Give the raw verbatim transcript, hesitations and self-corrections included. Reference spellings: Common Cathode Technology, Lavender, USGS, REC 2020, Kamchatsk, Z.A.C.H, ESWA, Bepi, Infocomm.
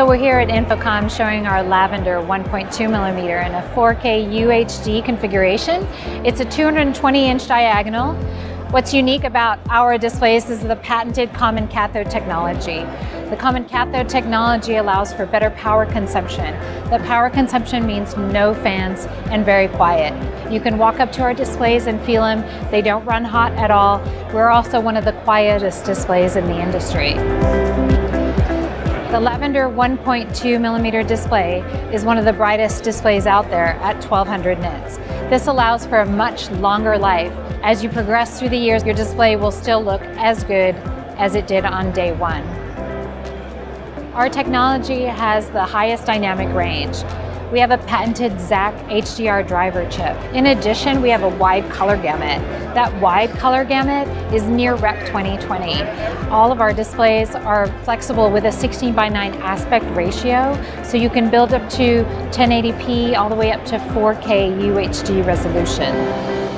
So we're here at Infocomm showing our Lavender one point two millimeter in a four K U H D configuration. It's a two hundred twenty inch diagonal. What's unique about our displays is the patented Common Cathode Technology. The Common Cathode Technology allows for better power consumption. The power consumption means no fans and very quiet. You can walk up to our displays and feel them. They don't run hot at all. We're also one of the quietest displays in the industry. The Lavender one point two millimeter display is one of the brightest displays out there at twelve hundred nits. This allows for a much longer life. As you progress through the years, your display will still look as good as it did on day one. Our technology has the highest dynamic range. We have a patented Z A C H H D R driver chip. In addition, we have a wide color gamut. That wide color gamut is near R E C twenty twenty. All of our displays are flexible with a sixteen by nine aspect ratio, so you can build up to ten eighty p all the way up to four K U H D resolution.